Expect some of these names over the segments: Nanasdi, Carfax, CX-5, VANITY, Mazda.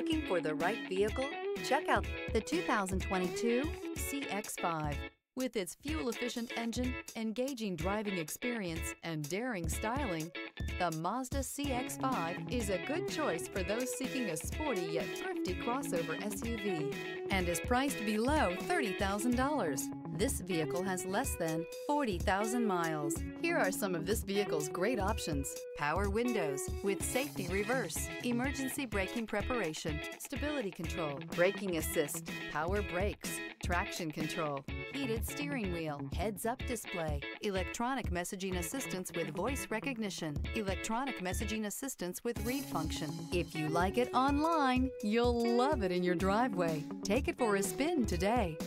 Looking for the right vehicle? Check out the 2022 CX-5. With its fuel-efficient engine, engaging driving experience, and daring styling, the Mazda CX-5 is a good choice for those seeking a sporty yet thrifty crossover SUV and is priced below $30,000. This vehicle has less than 40,000 miles. Here are some of this vehicle's great options: power windows with safety reverse, emergency braking preparation, stability control, braking assist, power brakes, traction control, heated steering wheel, heads-up display, electronic messaging assistance with voice recognition, electronic messaging assistance with read function. If you like it online, you'll love it in your driveway. Take it for a spin today.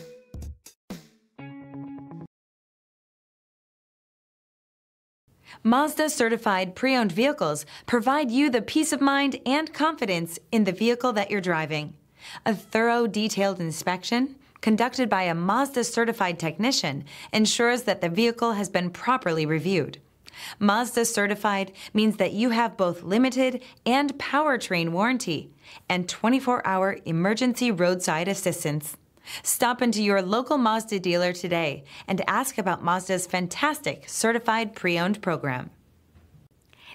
Mazda certified pre-owned vehicles provide you the peace of mind and confidence in the vehicle that you're driving. A thorough, detailed inspection conducted by a Mazda-certified technician ensures that the vehicle has been properly reviewed. Mazda-certified means that you have both limited and powertrain warranty and 24-hour emergency roadside assistance. Stop into your local Mazda dealer today and ask about Mazda's fantastic certified pre-owned program.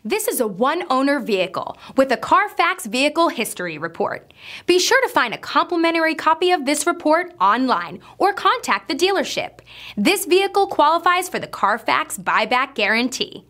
This is a one-owner vehicle with a Carfax Vehicle History Report. Be sure to find a complimentary copy of this report online or contact the dealership. This vehicle qualifies for the Carfax Buyback Guarantee.